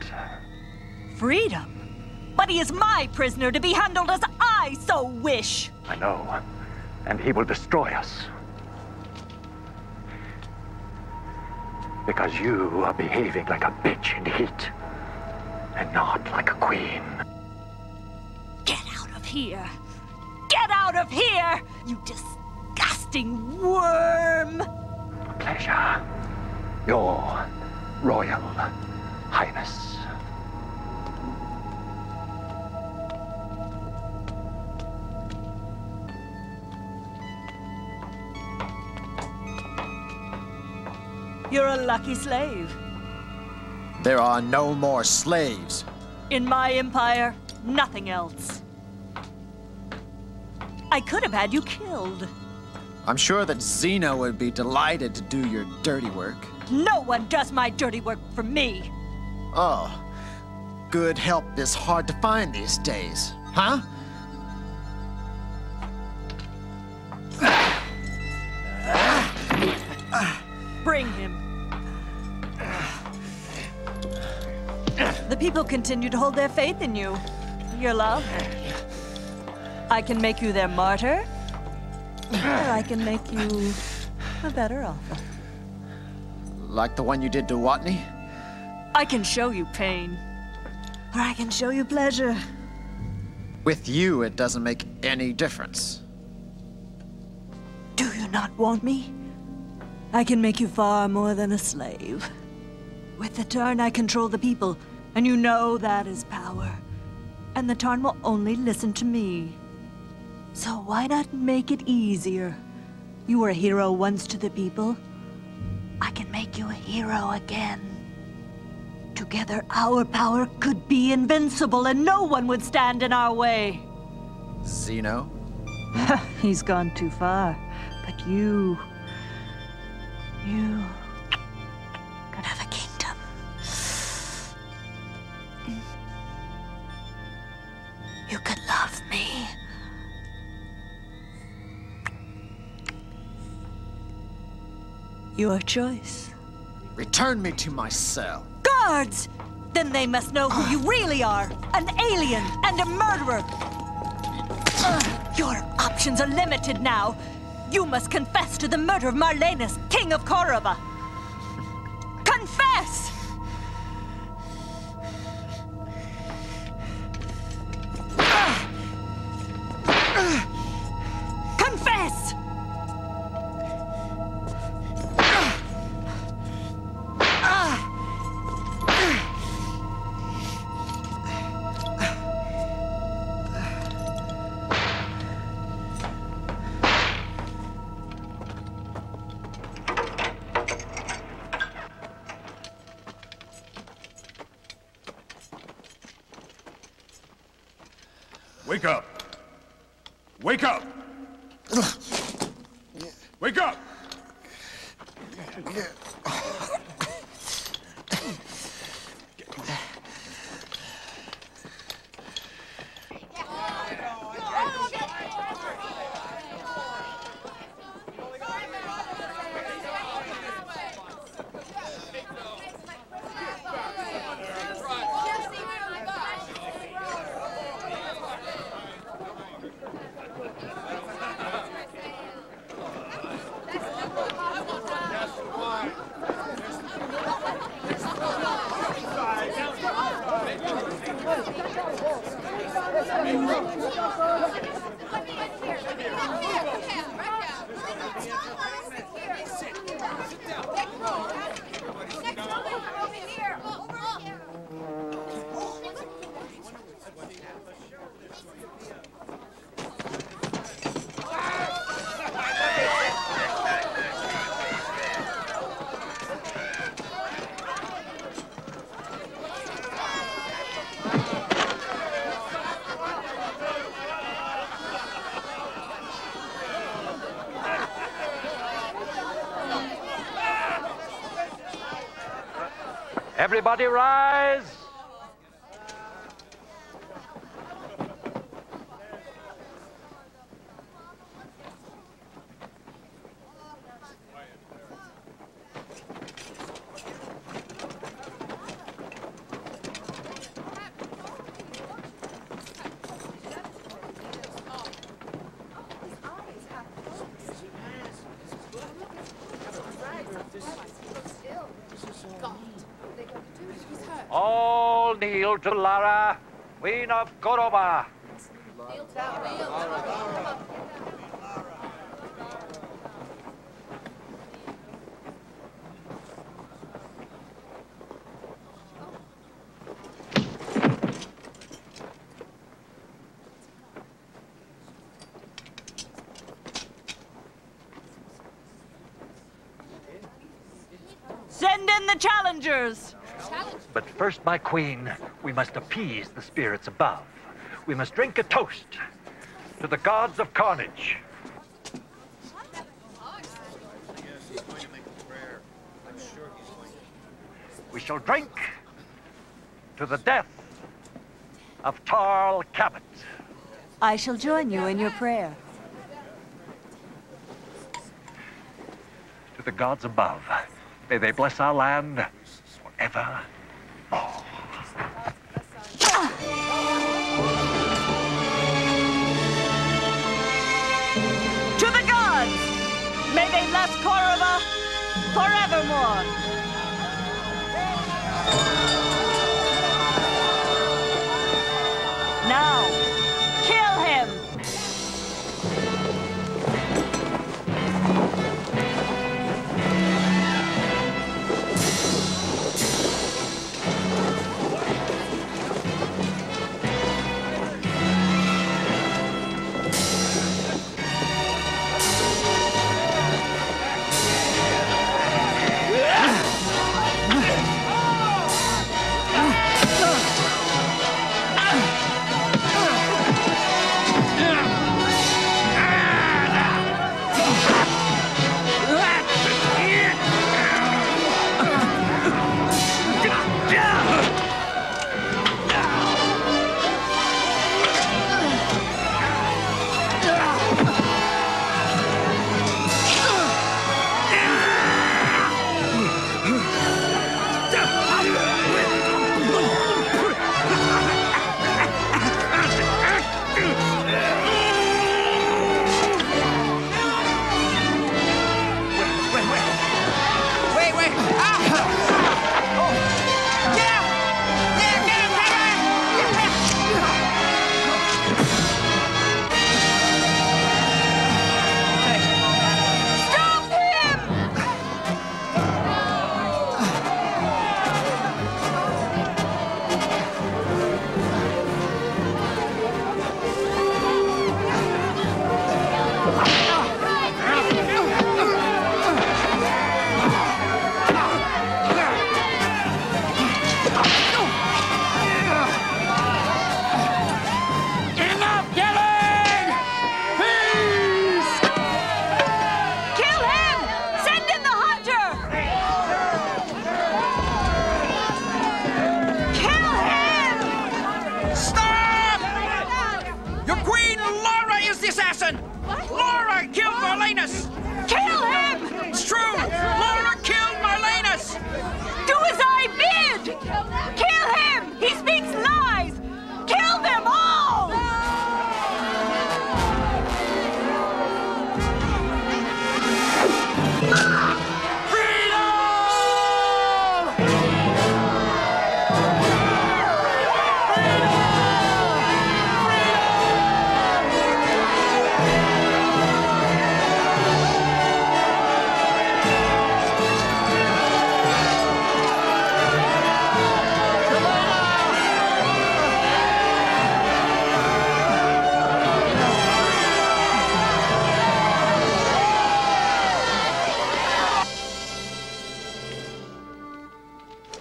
Freedom? But he is my prisoner to be handled as I so wish. I know. And he will destroy us. Because you are behaving like a bitch in heat, and not like a queen. Get out of here! Get out of here! You disgusting worm! A pleasure, Your Royal Highness. You're a lucky slave. There are no more slaves. In my empire, nothing else. I could have had you killed. I'm sure that Zeno would be delighted to do your dirty work. No one does my dirty work for me. Oh, good help is hard to find these days, huh? Bring him. The people continue to hold their faith in you, your love. I can make you their martyr, or I can make you a better offer. Like the one you did to Watney? I can show you pain, or I can show you pleasure. With you, it doesn't make any difference. Do you not want me? I can make you far more than a slave. With the Tarn, I control the people, and you know that is power. And the Tarn will only listen to me. So why not make it easier? You were a hero once to the people. I can make you a hero again. Together, our power could be invincible, and no one would stand in our way. Zeno? He's gone too far, but you... You could have a kingdom. You could love me. Your choice. Return me to my cell. Guards! Then they must know who you really are. An alien and a murderer. Your options are limited now. You must confess to the murder of Marlenus, King of Koroba. Confess! Confess! Everybody rise. All kneel to Lara, Queen of Koroba. Send in the challengers. But first, my queen, we must appease the spirits above. We must drink a toast to the gods of carnage. We shall drink to the death of Tarl Cabot. I shall join you in your prayer. To the gods above, may they bless our land forever. To the gods! May they bless Koroba forevermore! Now, kill him!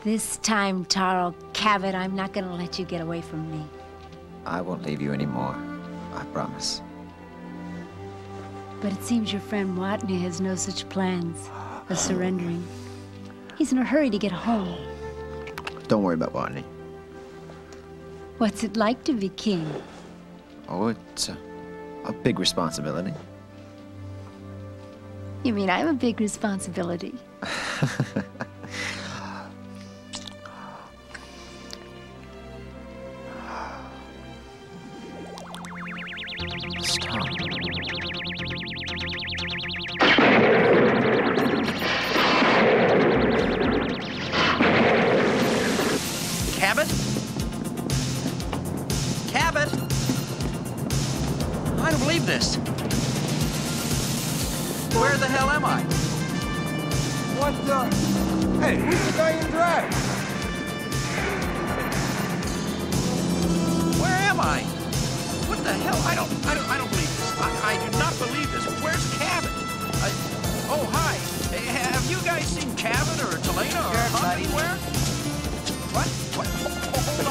This time, Tarl Cabot, I'm not gonna let you get away from me. I won't leave you anymore. I promise. But it seems your friend Watney has no such plans of surrendering. He's in a hurry to get home. Don't worry about Watney. What's it like to be king? Oh, it's a big responsibility. You mean I'm a big responsibility?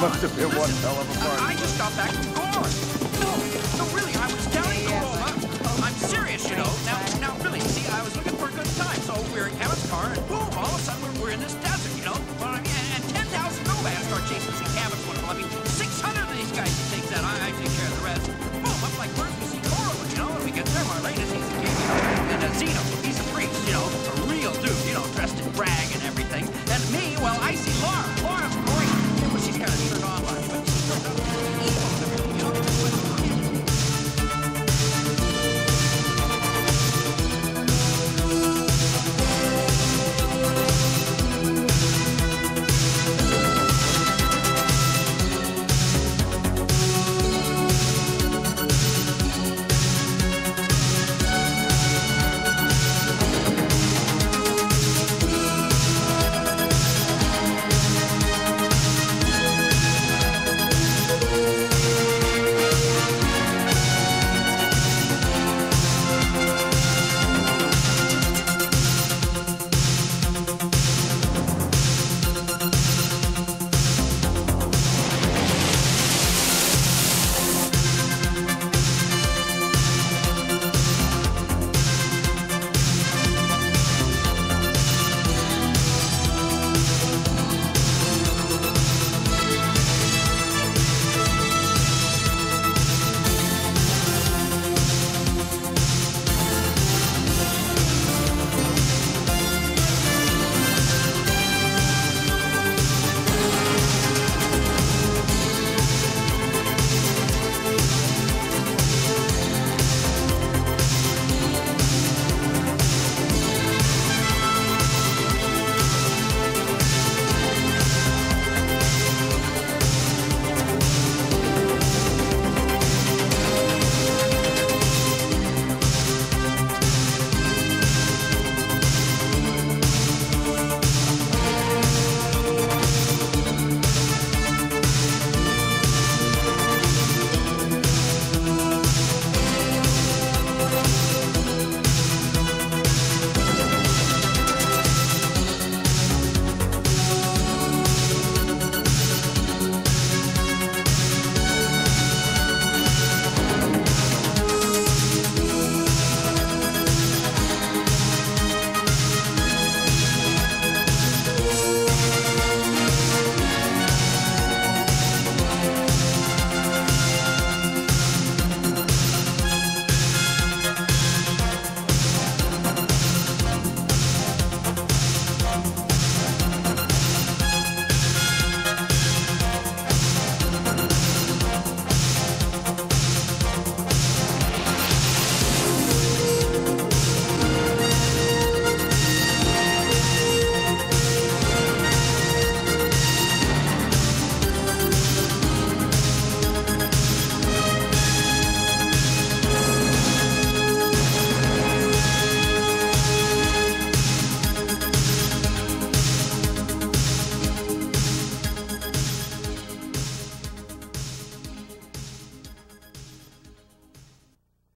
Must have been one hell of a party. I just got back from Gor. No, really.